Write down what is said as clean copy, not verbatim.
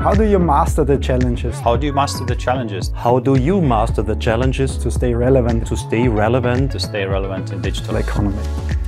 How do you master the challenges? How do you master the challenges? How do you master the challenges? To stay relevant. To stay relevant. To stay relevant in digital economy.